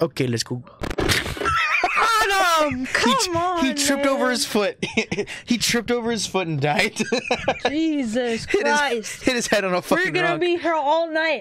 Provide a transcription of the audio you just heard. Okay, let's go. Adam, come on, he tripped over his foot. He tripped over his foot and died. Jesus Christ. Hit his head on a fucking rock. We're gonna be here all night.